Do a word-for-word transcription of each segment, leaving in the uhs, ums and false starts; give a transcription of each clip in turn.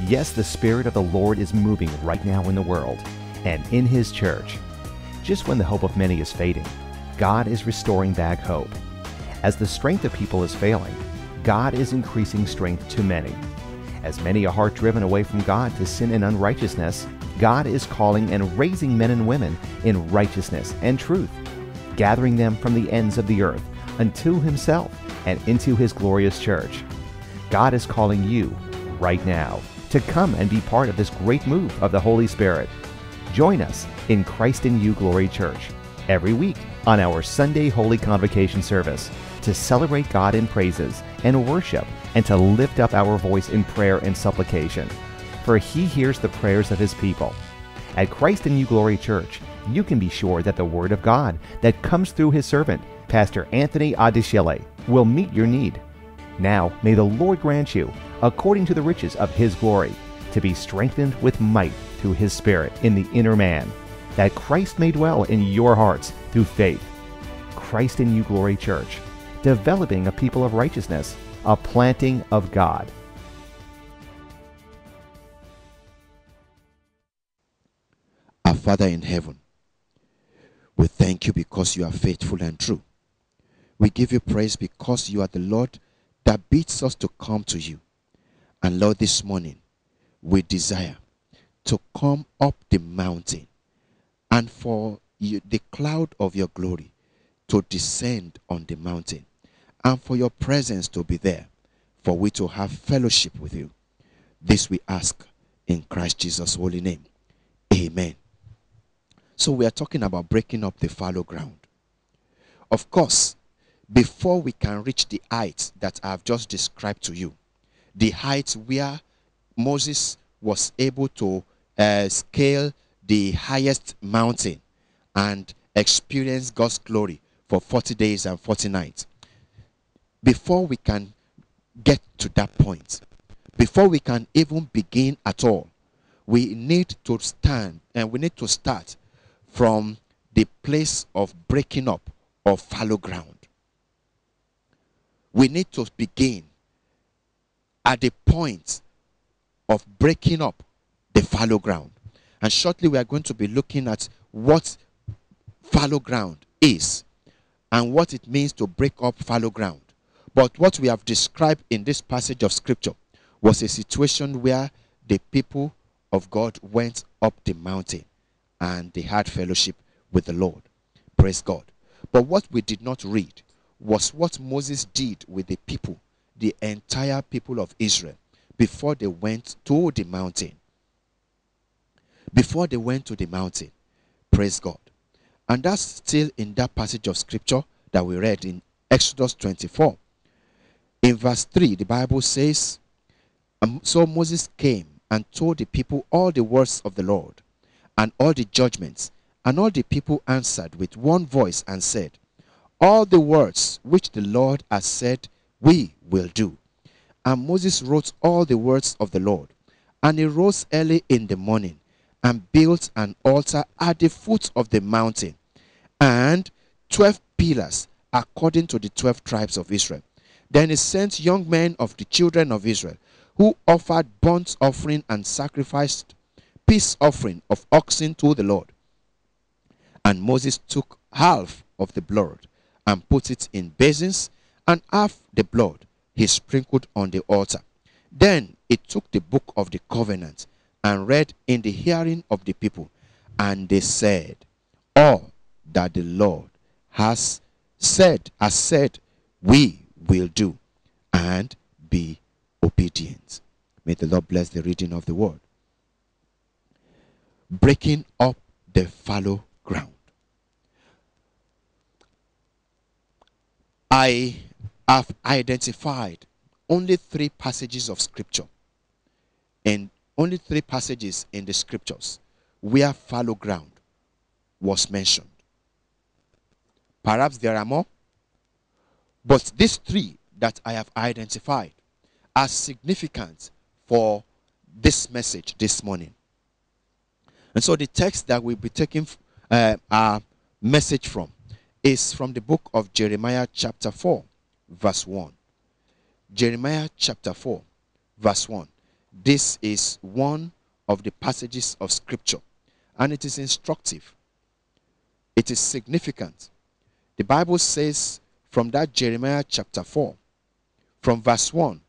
Yes, the Spirit of the Lord is moving right now in the world and in His church. Just when the hope of many is fading, God is restoring back hope. As the strength of people is failing, God is increasing strength to many. As many a heart driven away from God to sin and unrighteousness, God is calling and raising men and women in righteousness and truth, gathering them from the ends of the earth unto Himself and into His glorious church. God is calling you right now to come and be part of this great move of the Holy Spirit. Join us in Christ in You Glory Church every week on our Sunday Holy Convocation service to celebrate God in praises and worship and to lift up our voice in prayer and supplication, for He hears the prayers of His people. At Christ in You Glory Church, you can be sure that the Word of God that comes through His servant, Pastor Anthony Adeshele, will meet your need. Now may the Lord grant you, according to the riches of His glory, to be strengthened with might through His Spirit in the inner man, that Christ may dwell in your hearts through faith. Christ in You Glory Church, developing a people of righteousness, a planting of God. Our Father in heaven, we thank You because You are faithful and true. We give You praise because You are the Lord that bids us to come to You. And Lord, this morning, we desire to come up the mountain and for you, the cloud of Your glory to descend on the mountain and for Your presence to be there, for we to have fellowship with You. This we ask in Christ Jesus' holy name. Amen. So we are talking about breaking up the fallow ground. Of course, before we can reach the heights that I have just described to you, the heights where Moses was able to uh, scale the highest mountain and experience God's glory for forty days and forty nights. Before we can get to that point, before we can even begin at all, we need to stand and we need to start from the place of breaking up of fallow ground. We need to begin at the point of breaking up the fallow ground. And shortly we are going to be looking at what fallow ground is and what it means to break up fallow ground. But what we have described in this passage of Scripture was a situation where the people of God went up the mountain and they had fellowship with the Lord. Praise God. But what we did not read was what Moses did with the people, the entire people of Israel, before they went to the mountain. Before they went to the mountain. Praise God. And that's still in that passage of Scripture that we read in Exodus twenty-four. In verse three, the Bible says, "So Moses came and told the people all the words of the Lord and all the judgments. And all the people answered with one voice and said, 'All the words which the Lord has said we will do.' And Moses wrote all the words of the Lord. And he rose early in the morning and built an altar at the foot of the mountain, and twelve pillars according to the twelve tribes of Israel. Then he sent young men of the children of Israel, who offered burnt offering and sacrificed peace offering of oxen to the Lord. And Moses took half of the blood and put it in basins, and half the blood he sprinkled on the altar. Then he took the book of the covenant and read in the hearing of the people. And they said, 'All that the Lord has said, has said, we will do, and be obedient.'" May the Lord bless the reading of the word. Breaking up the fallow ground. I have identified only three passages of Scripture, and only three passages in the Scriptures where fallow ground was mentioned. Perhaps there are more, but these three that I have identified are significant for this message this morning. And so the text that we'll be taking uh, our message from is from the book of Jeremiah chapter four, verse one. Jeremiah chapter four, verse one. This is one of the passages of Scripture, and it is instructive. It is significant. The Bible says from that Jeremiah chapter four, from verse one,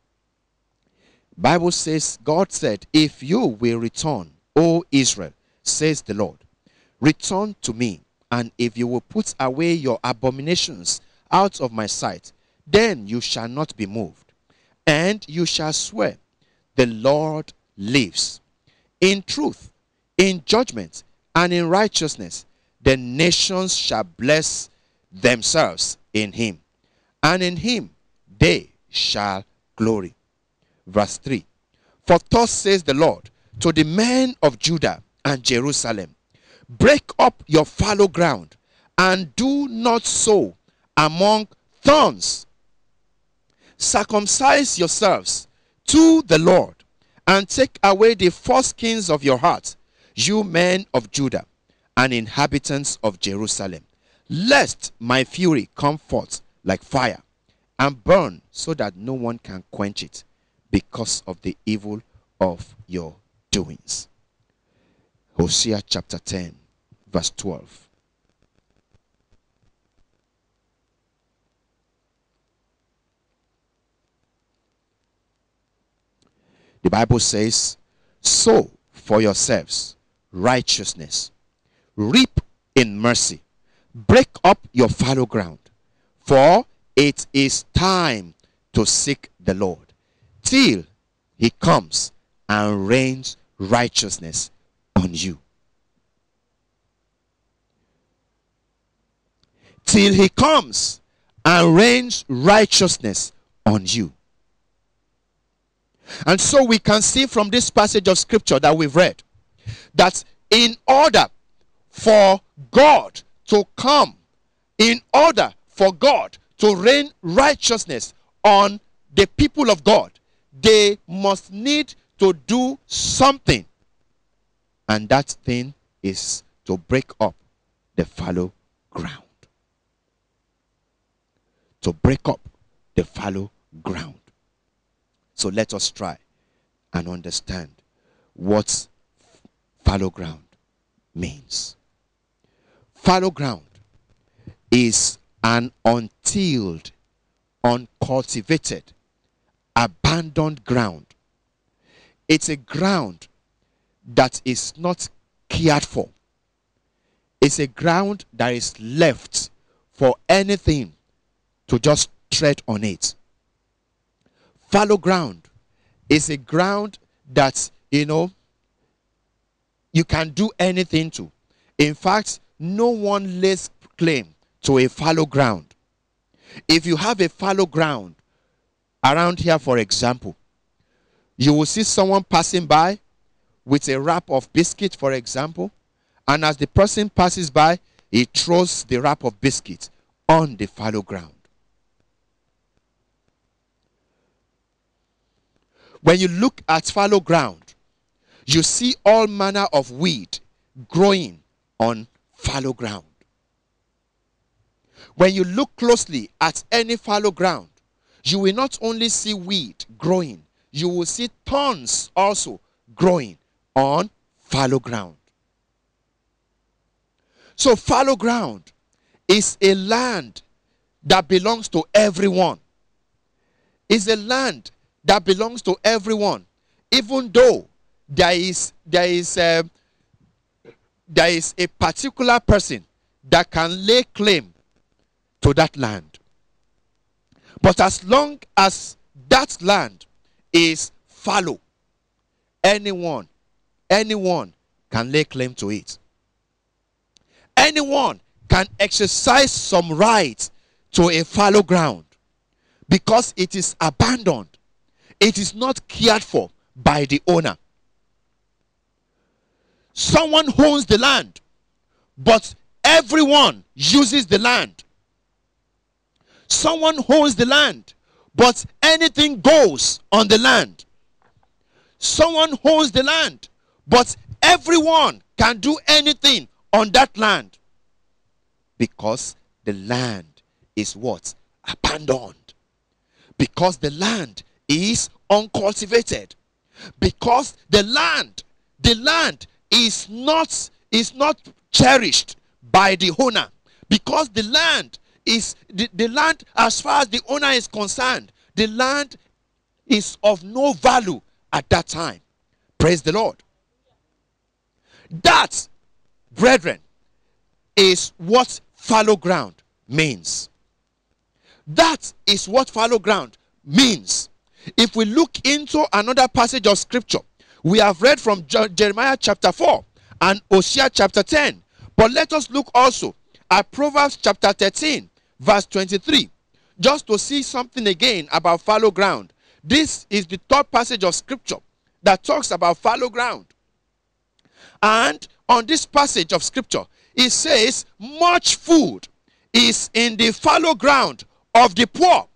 Bible says, God said, if you will return, O Israel, says the Lord, return to me, and if you will put away your abominations out of my sight, then you shall not be moved, and you shall swear, the Lord lives. In truth, in judgment, and in righteousness, the nations shall bless themselves in him, and in him they shall glory. Verse three, for thus says the Lord to the men of Judah and Jerusalem, break up your fallow ground, and do not sow among thorns. Circumcise yourselves to the Lord, and take away the foreskins of your heart, you men of Judah and inhabitants of Jerusalem, lest my fury come forth like fire, and burn so that no one can quench it, because of the evil of your doings. Hosea chapter ten, verse twelve. The Bible says, sow for yourselves righteousness, reap in mercy, break up your fallow ground, for it is time to seek the Lord, till he comes and rains righteousness on you. Till he comes and rains righteousness on you. And so we can see from this passage of Scripture that we've read, that in order for God to come, in order for God to rain righteousness on the people of God, they must need to do something. And that thing is to break up the fallow ground. To break up the fallow ground. So let us try and understand what fallow ground means. Fallow ground is an untilled, uncultivated, abandoned ground. It's a ground that is not cared for. It's a ground that is left for anything to just tread on it. Fallow ground is a ground that, you know, you can do anything to. In fact, no one lays claim to a fallow ground. If you have a fallow ground around here, for example, you will see someone passing by with a wrap of biscuit, for example, and as the person passes by, he throws the wrap of biscuit on the fallow ground. When you look at fallow ground, you see all manner of weed growing on fallow ground. When you look closely at any fallow ground, you will not only see weed growing, you will see thorns also growing on fallow ground. So fallow ground is a land that belongs to everyone. It's a land that belongs to everyone, even though there is there is a, there is a particular person that can lay claim to that land. But as long as that land is fallow, anyone anyone can lay claim to it. Anyone can exercise some right to a fallow ground because it is abandoned. It is not cared for by the owner. Someone owns the land, but everyone uses the land. Someone owns the land, but anything goes on the land. Someone owns the land, but everyone can do anything on that land, because the land is what? Abandoned. Because the land is uncultivated. Because the land, the land is not, is not cherished by the owner. Because the land is, the, the land, as far as the owner is concerned, the land is of no value at that time. Praise the Lord. That, brethren, is what fallow ground means. That is what fallow ground means. If we look into another passage of scripture, we have read from Jeremiah chapter four and Hosea chapter ten. But let us look also at Proverbs chapter thirteen, verse twenty-three, just to see something again about fallow ground. This is the third passage of scripture that talks about fallow ground. And on this passage of scripture, it says, much food is in the fallow ground of the poor.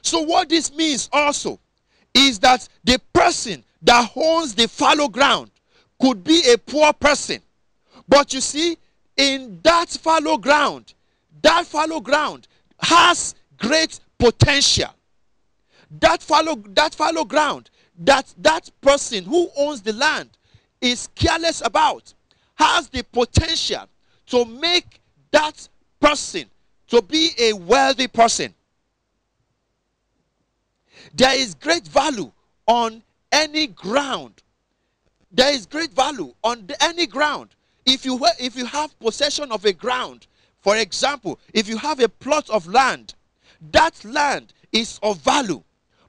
So what this means also is that the person that owns the fallow ground could be a poor person. But you see, in that fallow ground, that fallow ground has great potential. That fallow, that fallow ground that that person who owns the land is careless about has the potential to make that person to be a wealthy person. There is great value on any ground. There is great value on the, any ground. If you, if you have possession of a ground, for example, if you have a plot of land, that land is of value.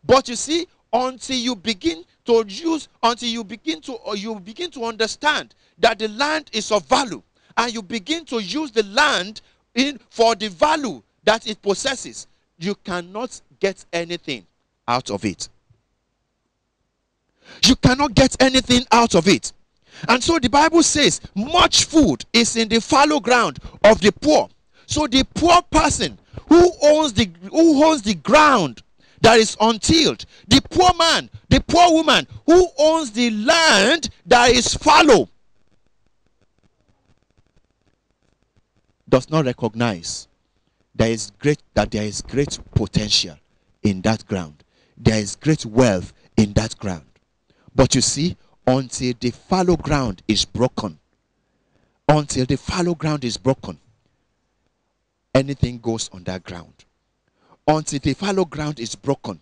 But you see, until you begin to use, until you begin to, or you begin to understand that the land is of value, and you begin to use the land in, for the value that it possesses, you cannot get anything out of it. You cannot get anything out of it. And so the Bible says, much food is in the fallow ground of the poor. So the poor person who owns the, who owns the ground that is untilled, the poor man, the poor woman who owns the land that is fallow, does not recognize there is great, that there is great potential in that ground. There is great wealth in that ground. But you see, until the fallow ground is broken, until the fallow ground is broken, anything goes on that ground. Until the fallow ground is broken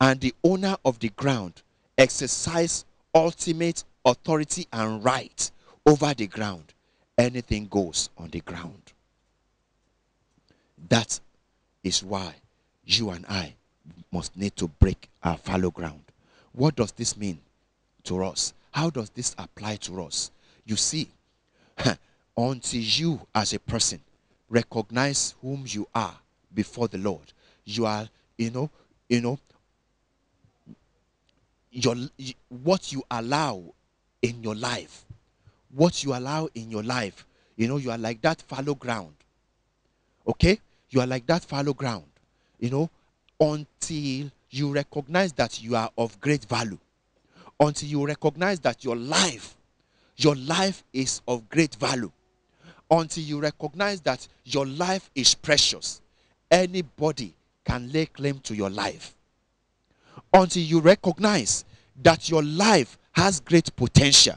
and the owner of the ground exercises ultimate authority and right over the ground, anything goes on the ground. That is why you and I must need to break our fallow ground. What does this mean to us? How does this apply to us? You see, until you as a person recognize whom you are before the Lord, you are, you know, you know, your, what you allow in your life, what you allow in your life, you know, you are like that fallow ground. Okay? You are like that fallow ground, you know, until you recognize that you are of great value. Until you recognize that your life, your life is of great value. Until you recognize that your life is precious. Anybody can lay claim to your life. Until you recognize that your life has great potential.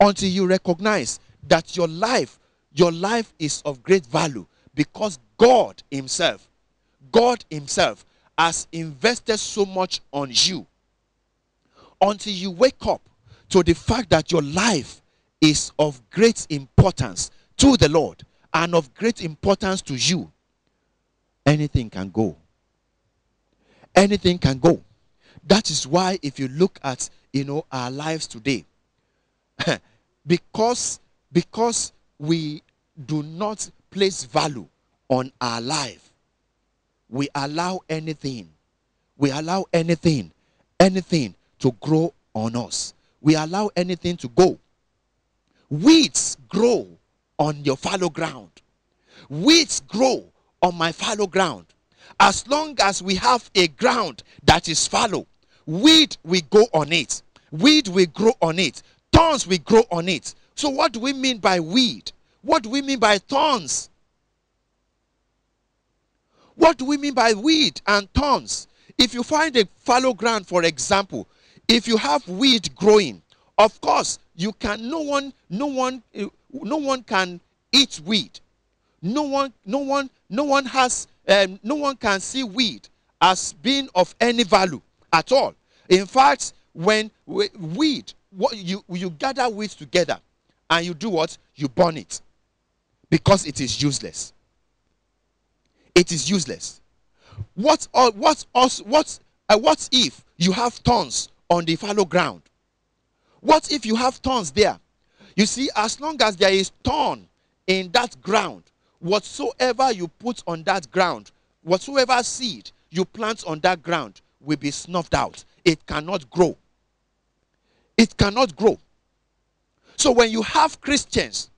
Until you recognize that your life, your life is of great value. Because God himself, God himself has invested so much on you. Until you wake up to the fact that your life is of great importance to the Lord and of great importance to you, anything can go. Anything can go. That is why if you look at, you know, our lives today, because, because we do not place value on our life, we allow anything, we allow anything, anything to grow on us. We allow anything to go. Weeds grow on your fallow ground. Weeds grow on my fallow ground. As long as we have a ground that is fallow, weed will go on it. Weed will grow on it. Thorns will grow on it. So what do we mean by weed? What do we mean by thorns? What do we mean by weed and thorns? If you find a fallow ground, for example, If you have weed growing, of course, you can, no one, no one, no one can eat weed. No one, no one, no one has, um, no one can see weed as being of any value at all. In fact, when weed, what you, you gather weed together and you do what? You burn it because it is useless. It is useless. What, what, what, what if you have thorns on the fallow ground? What if you have thorns there? You see, as long as there is thorn in that ground, whatsoever you put on that ground, whatsoever seed you plant on that ground will be snuffed out. It cannot grow. It cannot grow. So when you have Christians,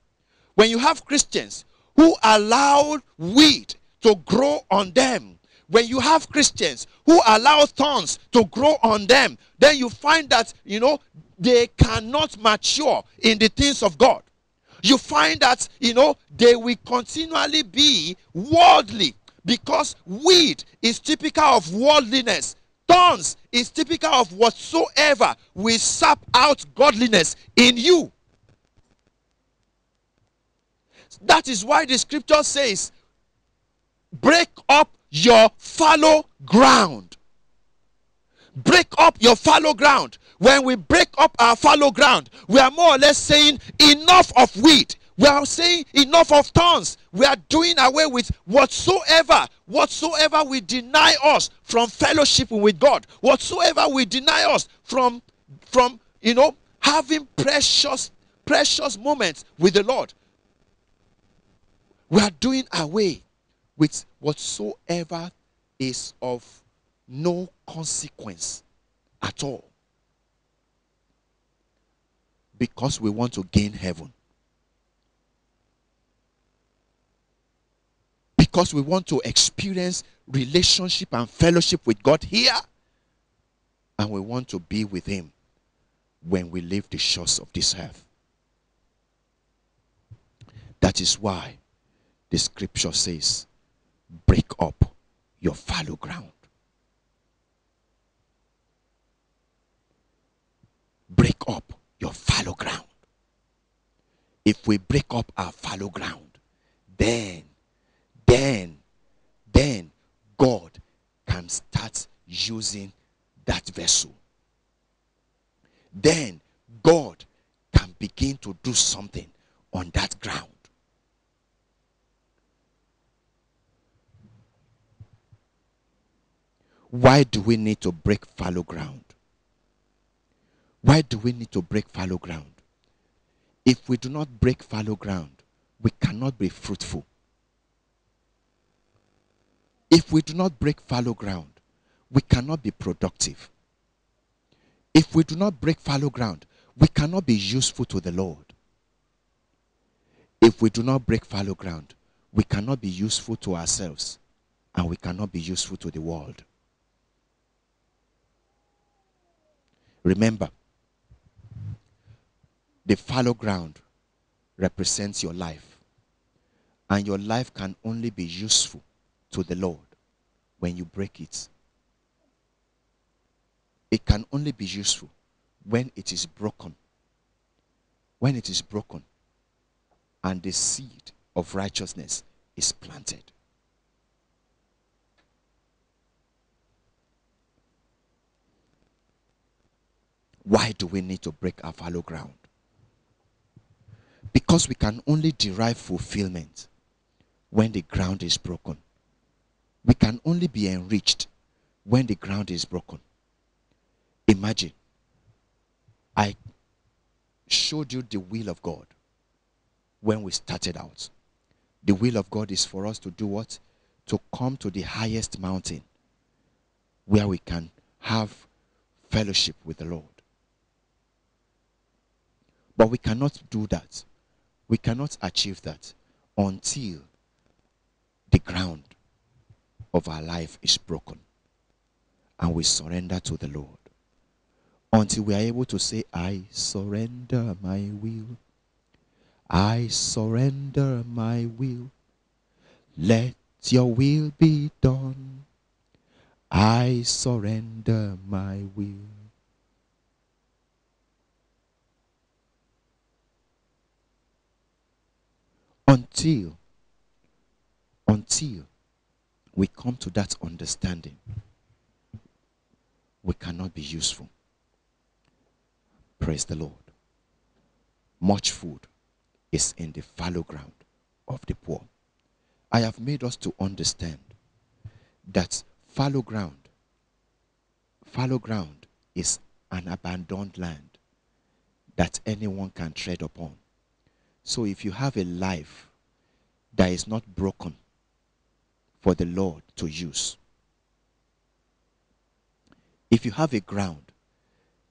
when you have Christians who allow weed to grow on them, when you have Christians who allow thorns to grow on them, then you find that, you know, they cannot mature in the things of God. You find that, you know, they will continually be worldly because weed is typical of worldliness. Thorns is typical of whatsoever will sap out godliness in you. That is why the scripture says, break up your fallow ground. Break up your fallow ground. When we break up our fallow ground, we are more or less saying enough of wheat. We are saying enough of thorns. We are doing away with whatsoever, whatsoever will deny us from fellowship with God. Whatsoever will deny us from, from you know, having precious, precious moments with the Lord. We are doing away with whatsoever is of no consequence at all, because we want to gain heaven, because we want to experience relationship and fellowship with God here, and we want to be with Him when we leave the shores of this earth. That is why the scripture says, break up your fallow ground. Break up your fallow ground. If we break up our fallow ground, then, then, then God can start using that vessel. Then God can begin to do something on that ground. Why do we need to break fallow ground? Why do we need to break fallow ground? If we do not break fallow ground, we cannot be fruitful. If we do not break fallow ground, we cannot be productive. If we do not break fallow ground, we cannot be useful to the Lord. If we do not break fallow ground, we cannot be useful to ourselves, and we cannot be useful to the world. Remember, the fallow ground represents your life, and your life can only be useful to the Lord when you break it. It can only be useful when it is broken, when it is broken and the seed of righteousness is planted. Why do we need to break our fallow ground? Because we can only derive fulfillment when the ground is broken. We can only be enriched when the ground is broken. Imagine, I showed you the will of God when we started out. The will of God is for us to do what? To come to the highest mountain where we can have fellowship with the Lord. But we cannot do that. We cannot achieve that until the ground of our life is broken and we surrender to the Lord. Until we are able to say, I surrender my will. I surrender my will. Let your will be done. I surrender my will. until until we come to that understanding, we cannot be useful. Praise the Lord. Much food is in the fallow ground of the poor. I have made us to understand that fallow ground, fallow ground is an abandoned land that anyone can tread upon. So if you have a life that is not broken for the Lord to use, if you have a ground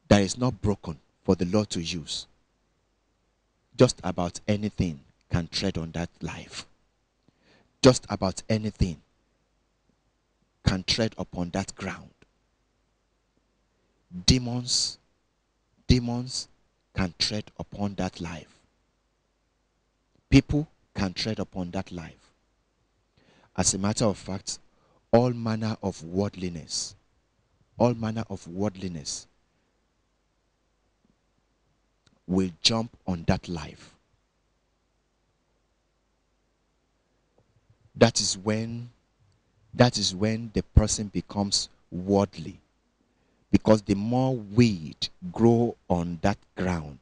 that is not broken for the Lord to use, just about anything can tread on that life. Just about anything can tread upon that ground. Demons, demons can tread upon that life. People can tread upon that life. As a matter of fact, all manner of worldliness, all manner of worldliness will jump on that life. That is when, that is when the person becomes worldly. Because the more weed grow on that ground,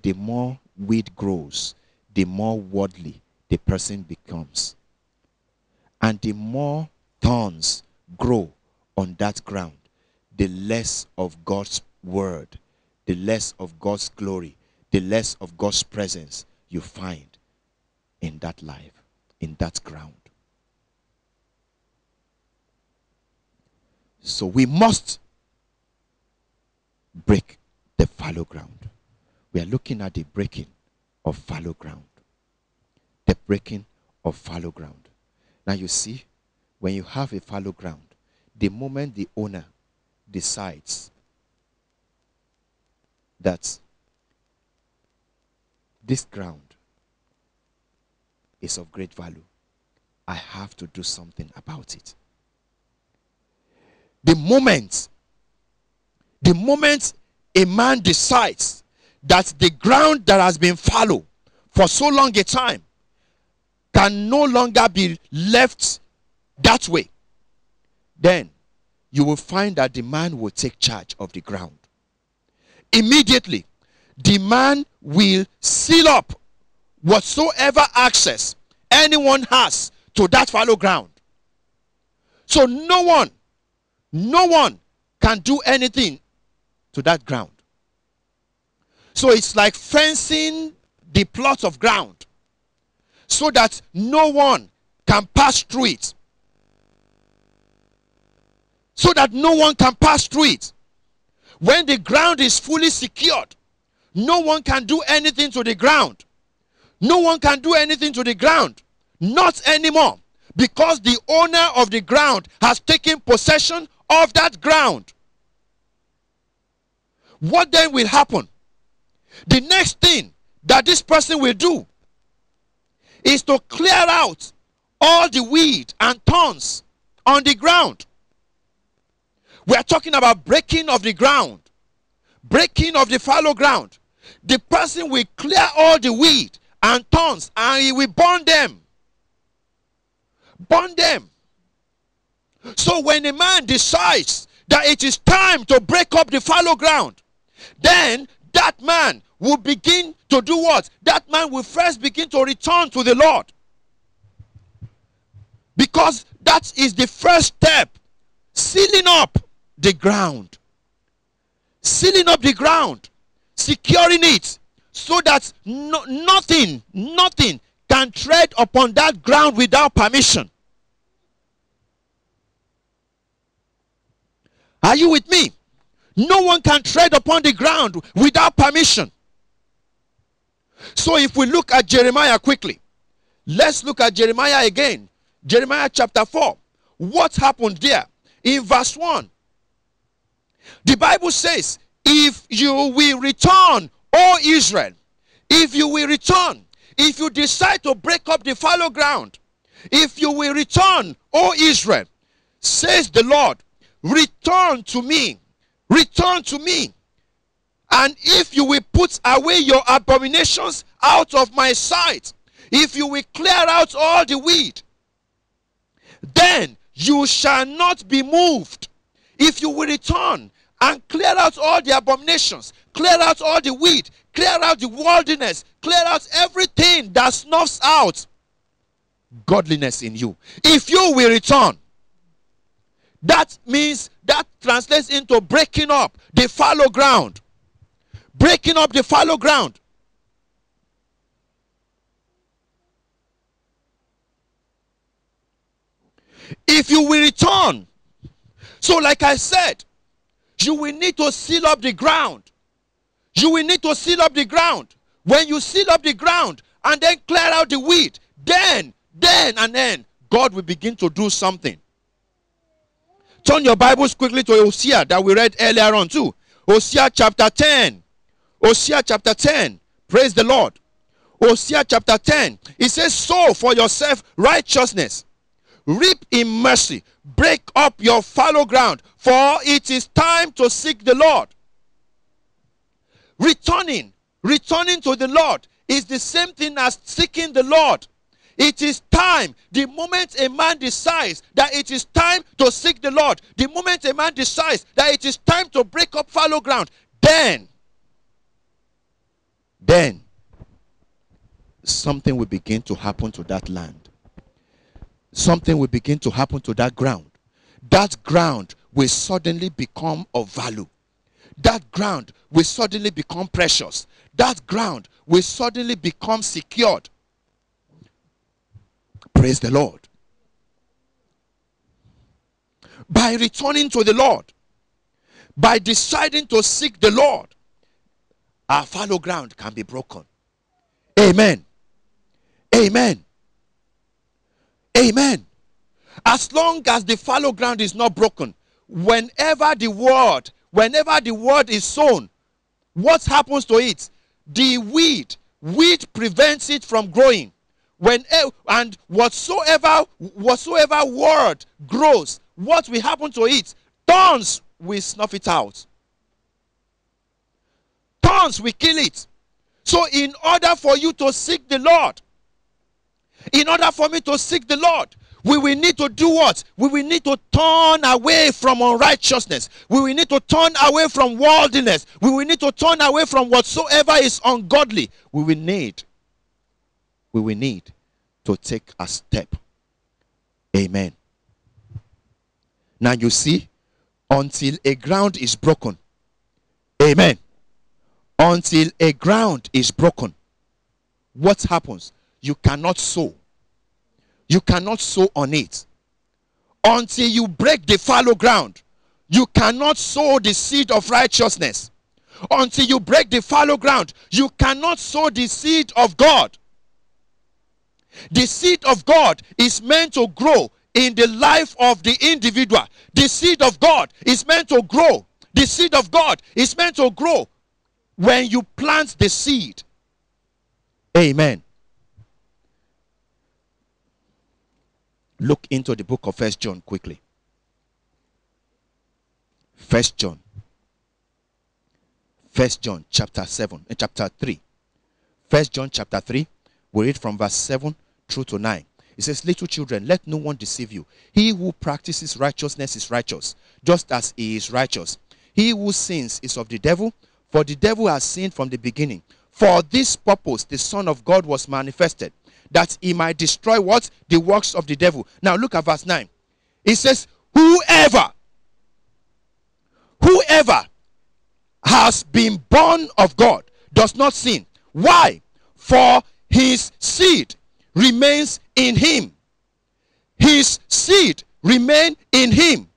the more weed grows, the more worldly the person becomes. And the more thorns grow on that ground, the less of God's word, the less of God's glory, the less of God's presence you find in that life, in that ground. So we must break the fallow ground. We are looking at the breaking of fallow ground. The breaking of fallow ground. Now you see, when you have a fallow ground, the moment the owner decides that this ground is of great value, I have to do something about it. The moment, the moment a man decides that the ground that has been fallow for so long a time can no longer be left that way, then you will find that the man will take charge of the ground. Immediately, the man will seal up whatsoever access anyone has to that fallow ground. So no one No one can do anything to that ground. So it's like fencing the plot of ground so that no one can pass through it. So that no one can pass through it. When the ground is fully secured, no one can do anything to the ground. No one can do anything to the ground. Not anymore. Because the owner of the ground has taken possession of that ground. What then will happen? The next thing that this person will do is to clear out all the weed and thorns on the ground. We are talking about breaking of the ground, breaking of the fallow ground. The person will clear all the weed and thorns and he will burn them. Burn them. So when a man decides that it is time to break up the fallow ground, then that man will begin to do what? That man will first begin to return to the Lord. Because that is the first step. Sealing up the ground. Sealing up the ground. Securing it. So that no, nothing, nothing can tread upon that ground without permission. Are you with me? No one can tread upon the ground without permission. So if we look at Jeremiah quickly, let's look at Jeremiah again. Jeremiah chapter four. What happened there? In verse one, the Bible says, if you will return, O Israel, if you will return, if you decide to break up the fallow ground, if you will return, O Israel, says the Lord, return to me, return to me. And if you will put away your abominations out of my sight, If you will clear out all the weed, then you shall not be moved. If you will return and clear out all the abominations, clear out all the weed, clear out the worldliness, clear out everything that snuffs out godliness in you. If you will return, that means, that translates into breaking up the fallow ground. Breaking up the fallow ground. If you will return, so like I said, you will need to seal up the ground. You will need to seal up the ground. When you seal up the ground and then clear out the weed, then, then and then, God will begin to do something. Turn your Bibles quickly to Hosea that we read earlier on too. Hosea chapter ten. Hosea chapter ten. Praise the Lord. Hosea chapter ten. It says, sow for yourself righteousness, reap in mercy, break up your fallow ground, for it is time to seek the Lord. Returning, returning to the Lord is the same thing as seeking the Lord. It is time. The moment a man decides that it is time to seek the Lord, the moment a man decides that it is time to break up fallow ground, then, then something will begin to happen to that land. Something will begin to happen to that ground. That ground will suddenly become of value. That ground will suddenly become precious. That ground will suddenly become secured. Praise the Lord. By returning to the Lord, by deciding to seek the Lord, our fallow ground can be broken. Amen. Amen. Amen. As long as the fallow ground is not broken, whenever the word, whenever the word is sown, what happens to it? The weed, weed prevents it from growing. When, and whatsoever, whatsoever word grows, what will happen to it? Thorns will snuff it out. Thorns will kill it. So in order for you to seek the Lord, in order for me to seek the Lord, we will need to do what? We will need to turn away from unrighteousness. We will need to turn away from worldliness. We will need to turn away from whatsoever is ungodly. We will need We will need to take a step. Amen. Now you see, until a ground is broken. Amen. Until a ground is broken, what happens? You cannot sow. You cannot sow on it. Until you break the fallow ground, you cannot sow the seed of righteousness. Until you break the fallow ground, you cannot sow the seed of God. The seed of God is meant to grow in the life of the individual. The seed of God is meant to grow. The seed of God is meant to grow when you plant the seed. Amen. Look into the book of First John quickly. First John. First John chapter seven, uh, chapter three. First John chapter three. We read from verse seven through to nine. It says, little children, let no one deceive you. He who practices righteousness is righteous, just as he is righteous. He who sins is of the devil, for the devil has sinned from the beginning. For this purpose the Son of God was manifested, that he might destroy what? The works of the devil. Now look at verse nine. It says, whoever, whoever has been born of God does not sin. Why? For his seed remains in him. His seed remain in him.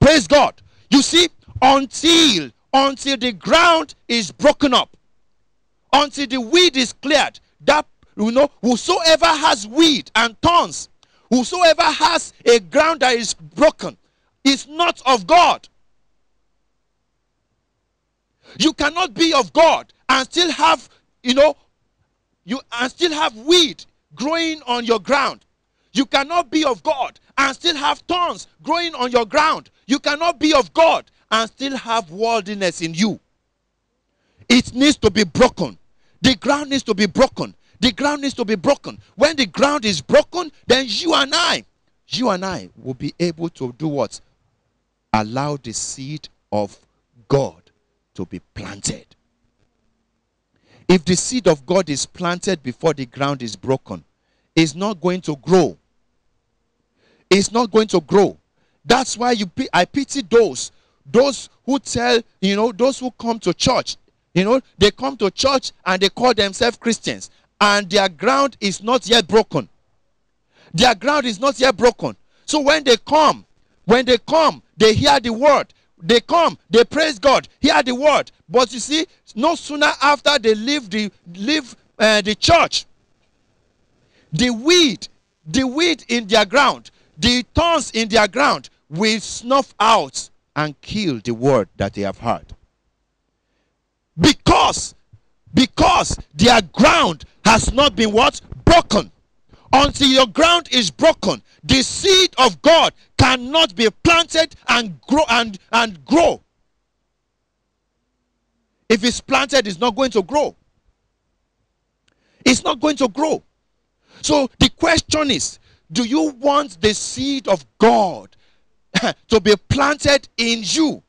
Praise God. You see, until, until the ground is broken up, until the weed is cleared, that, you know, whosoever has weed and thorns, whosoever has a ground that is broken, is not of God. You cannot be of God and still have, you know, You and still have weed growing on your ground. You cannot be of God and still have thorns growing on your ground. You cannot be of God and still have worldliness in you. It needs to be broken. The ground needs to be broken. The ground needs to be broken. When the ground is broken, then you and I, you and I will be able to do what? Allow the seed of God to be planted. If the seed of God is planted before the ground is broken, it's not going to grow. It's not going to grow. That's why you, I pity those, those who tell, you know, those who come to church. You know, they come to church and they call themselves Christians. And their ground is not yet broken. Their ground is not yet broken. So when they come, when they come, they hear the word. They come, they praise God, hear the word. But you see, no sooner after they leave the, leave, uh, the church, the weed, the weed in their ground, the thorns in their ground will snuff out and kill the word that they have heard. Because, because their ground has not been what? Broken. Until your ground is broken, the seed of God cannot be planted and grow and, and grow. If it's planted, it's not going to grow. It's not going to grow. So the question is, do you want the seed of God to be planted in you?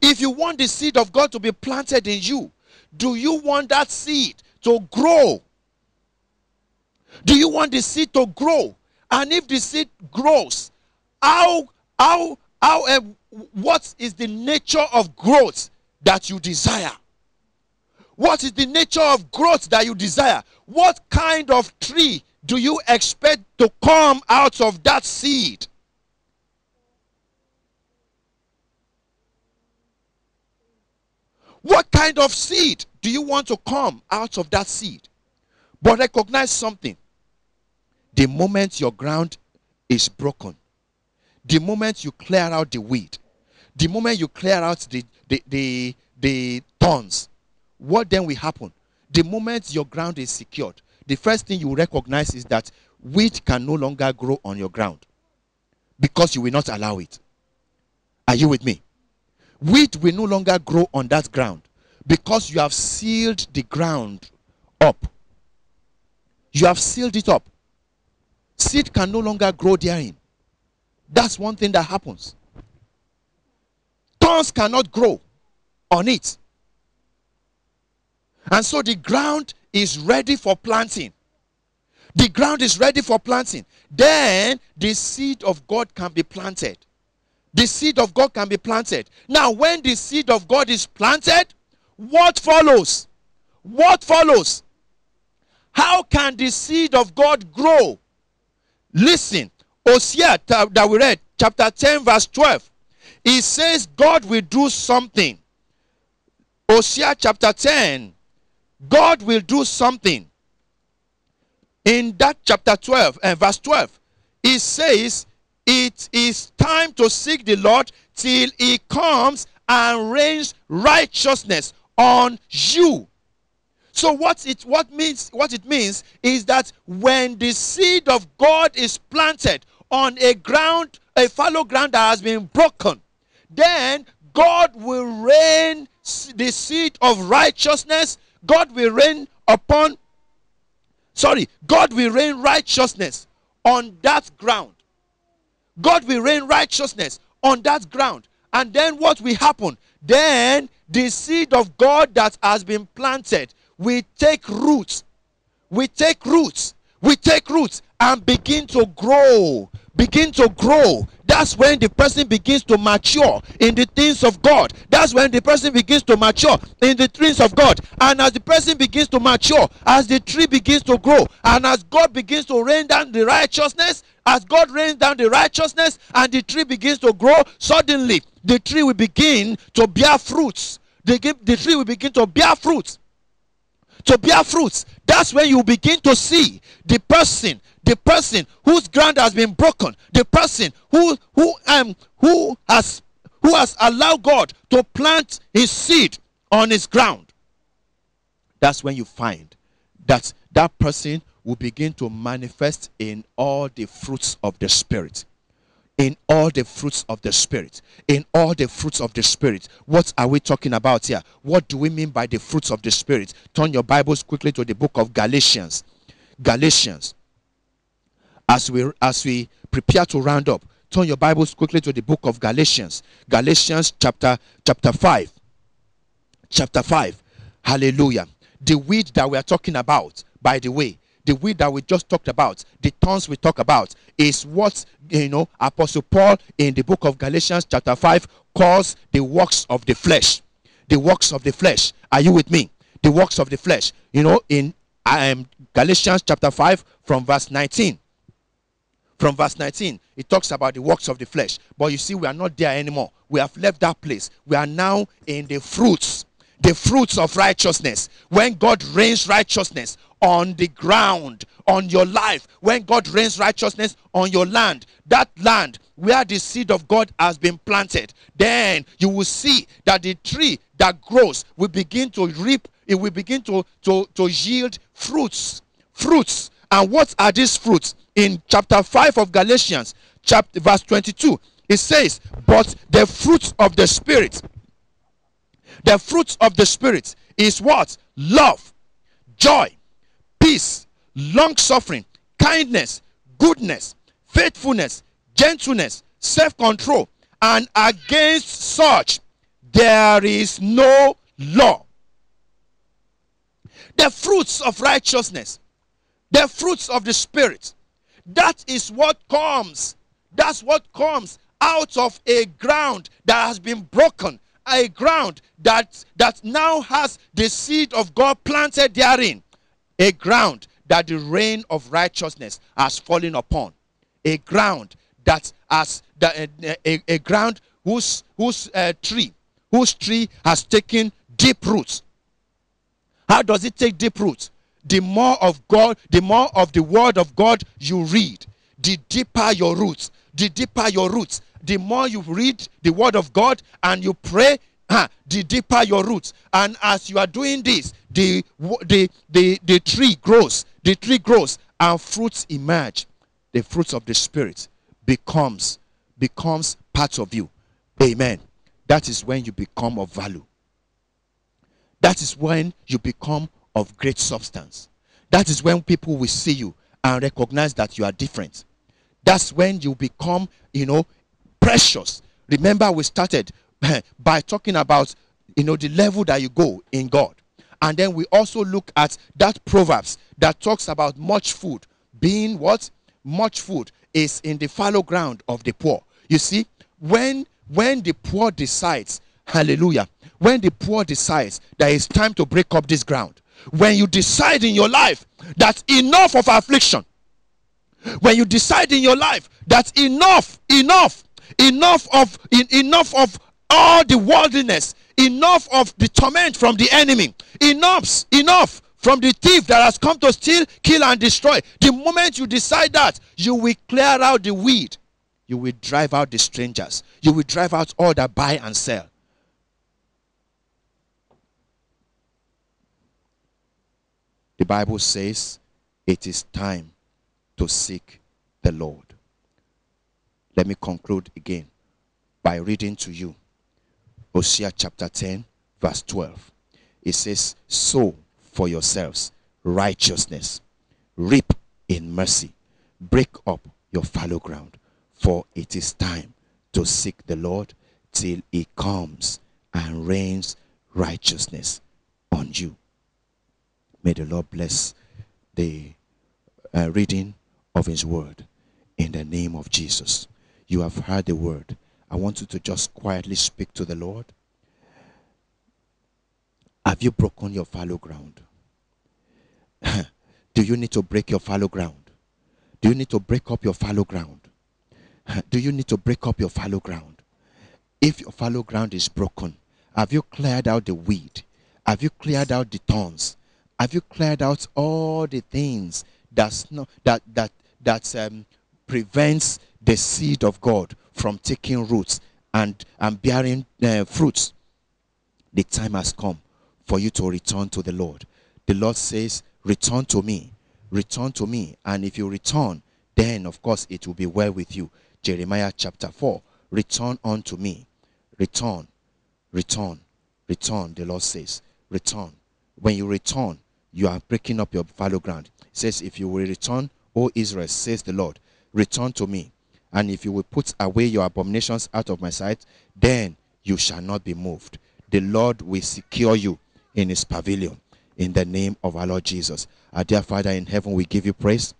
If you want the seed of God to be planted in you, do you want that seed to grow? Do you want the seed to grow? And if the seed grows, how, how, how, uh, what is the nature of growth that you desire? What is the nature of growth that you desire? What kind of tree do you expect to come out of that seed? What kind of seed do you want to come out of that seed? But recognize something. The moment your ground is broken, the moment you clear out the weed, the moment you clear out the, the, the, the thorns, what then will happen? The moment your ground is secured, the first thing you recognize is that weed can no longer grow on your ground because you will not allow it. Are you with me? Weed will no longer grow on that ground because you have sealed the ground up. You have sealed it up. Seed can no longer grow therein. That's one thing that happens. Thorns cannot grow on it. And so the ground is ready for planting. The ground is ready for planting. Then the seed of God can be planted. The seed of God can be planted. Now, when the seed of God is planted, what follows? What follows? How can the seed of God grow? Listen, Hosea that we read, chapter ten, verse twelve. It says God will do something. Hosea chapter ten. God will do something. In that chapter twelve, and uh, verse twelve, it says, it is time to seek the Lord till he comes and rains righteousness on you. So what it what means what it means is that when the seed of God is planted on a ground, a fallow ground that has been broken, then God will rain the seed of righteousness. God will rain upon sorry, God will rain righteousness on that ground. God will rain righteousness on that ground. And then what will happen? Then the seed of God that has been planted will take roots. We take roots. We take roots and begin to grow. Begin to grow. That's when the person begins to mature in the things of God. That's when the person begins to mature in the things of God. And as the person begins to mature, as the tree begins to grow, and as God begins to rain down the righteousness, as God rains down the righteousness and the tree begins to grow, suddenly the tree will begin to bear fruits. The, the tree will begin to bear fruits. To bear fruits. That's when you begin to see the person, the person whose ground has been broken, the person who who um who has who has allowed God to plant his seed on his ground. That's when you find that that person will begin to manifest in all the fruits of the Spirit. in all the fruits of the Spirit. In all the fruits of the Spirit. What are we talking about here? What do we mean by the fruits of the Spirit? Turn your Bibles quickly to the book of Galatians. Galatians. As we, as we prepare to round up, turn your Bibles quickly to the book of Galatians. Galatians chapter, chapter five. Chapter five. Hallelujah. The weed that we are talking about, by the way, the weed that we just talked about, the tongues we talk about, is what, you know, Apostle Paul in the book of Galatians chapter five calls the works of the flesh. The works of the flesh. Are you with me? The works of the flesh. You know, in um, Galatians chapter five from verse nineteen. From verse nineteen, it talks about the works of the flesh. But you see, we are not there anymore. We have left that place. We are now in the fruits. The fruits of righteousness. When God rains righteousness on the ground, on your life, when God rains righteousness on your land, that land where the seed of God has been planted, then you will see that the tree that grows will begin to reap, it will begin to, to, to yield fruits. Fruits. And what are these fruits? In chapter five of Galatians, chapter verse twenty-two, it says, but the fruits of the Spirit, the fruits of the Spirit is what? Love, joy, peace, long-suffering, kindness, goodness, faithfulness, gentleness, self-control. And against such, there is no law. The fruits of righteousness, the fruits of the Spirit, that is what comes. That's what comes out of a ground that has been broken, a ground that, that now has the seed of God planted therein, a ground that the rain of righteousness has fallen upon, a ground that has that, a, a, a ground whose, whose uh, tree whose tree has taken deep roots. How does it take deep roots? The more of God, the more of the word of God you read, the deeper your roots, the deeper your roots. The more you read the word of God and you pray, huh, the deeper your roots. And as you are doing this, the, the, the, the tree grows, the tree grows and fruits emerge. The fruits of the Spirit becomes, becomes part of you. Amen. That is when you become of value. That is when you become of great substance. That is when people will see you and recognize that you are different. That's when you become, you know, precious. Remember, we started by talking about, you know, the level that you go in God. And then we also look at that Proverbs that talks about much food being what? Much food is in the fallow ground of the poor. You see, when, when the poor decides, hallelujah, when the poor decides that it's time to break up this ground, when you decide in your life that enough of affliction, when you decide in your life that enough, enough, enough of in, enough of all the worldliness, enough of the torment from the enemy, enough, enough from the thief that has come to steal, kill and destroy. The moment you decide that, you will clear out the weed. You will drive out the strangers. You will drive out all that buy and sell. The Bible says it is time to seek the Lord. Let me conclude again by reading to you Hosea chapter ten verse twelve. It says, sow for yourselves righteousness, reap in mercy, break up your fallow ground, for it is time to seek the Lord till he comes and rains righteousness on you. May the Lord bless the uh, reading of his word in the name of Jesus. You have heard the word. I want you to just quietly speak to the Lord. Have you broken your fallow ground? Do you need to break your fallow ground? Do you need to break up your fallow ground? Do you need to break up your fallow ground? If your fallow ground is broken, have you cleared out the weed? Have you cleared out the thorns? Have you cleared out all the things that's not, that that that um, prevents the seed of God from taking roots and, and bearing uh, fruits? The time has come for you to return to the Lord. The Lord says, return to me, return to me. And if you return, then of course it will be well with you. Jeremiah chapter four. Return unto me. Return. Return. Return, the Lord says. Return. When you return, you are breaking up your fallow ground. It says, if you will return, O Israel, says the Lord, return to me. And if you will put away your abominations out of my sight, then you shall not be moved. The Lord will secure you in his pavilion, in the name of our Lord Jesus. Our dear Father in heaven, we give you praise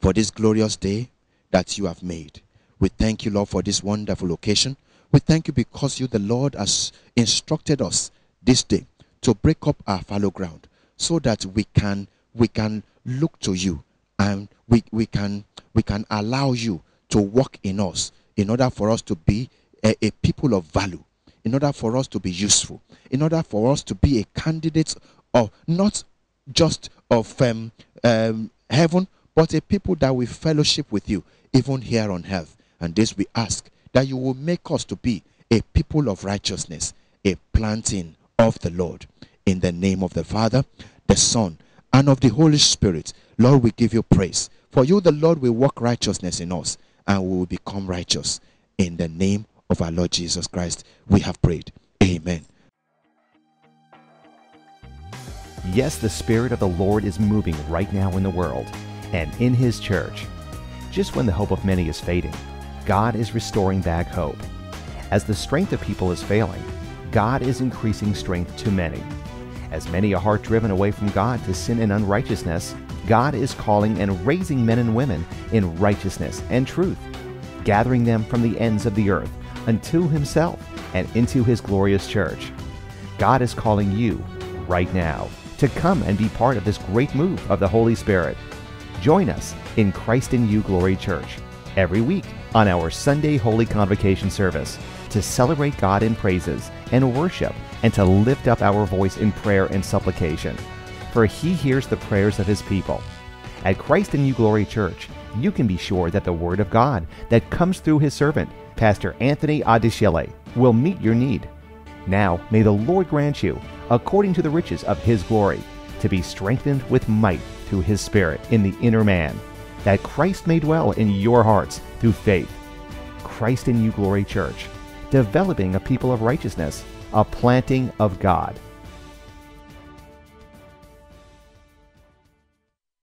for this glorious day that you have made. We thank you, Lord, for this wonderful occasion. We thank you because you, the Lord, has instructed us this day to break up our fallow ground so that we can we can look to you, and we, we can we can allow you to work in us in order for us to be a, a people of value, in order for us to be useful, in order for us to be a candidate of not just of um, um, heaven, but a people that we fellowship with you, even here on earth. And this we ask, that you will make us to be a people of righteousness, a planting of the Lord. In the name of the Father, the Son, and of the Holy Spirit, Lord, we give you praise. For you, the Lord, will work righteousness in us, and we will become righteous. In the name of our Lord Jesus Christ, we have prayed. Amen. Yes, the Spirit of the Lord is moving right now in the world and in His church. Just when the hope of many is fading, God is restoring back hope. As the strength of people is failing, God is increasing strength to many. As many are heart driven away from God to sin and unrighteousness, God is calling and raising men and women in righteousness and truth, gathering them from the ends of the earth unto Himself and into His glorious church. God is calling you right now to come and be part of this great move of the Holy Spirit. Join us in Christ in You Glory Church every week on our Sunday Holy Convocation service to celebrate God in praises and worship, and to lift up our voice in prayer and supplication, for He hears the prayers of His people. At Christ in You Glory Church, you can be sure that the Word of God that comes through His servant, Pastor Anthony Adeshele, will meet your need. Now, may the Lord grant you, according to the riches of His glory, to be strengthened with might through His Spirit in the inner man, that Christ may dwell in your hearts through faith. Christ in You Glory Church, developing a people of righteousness, a planting of God.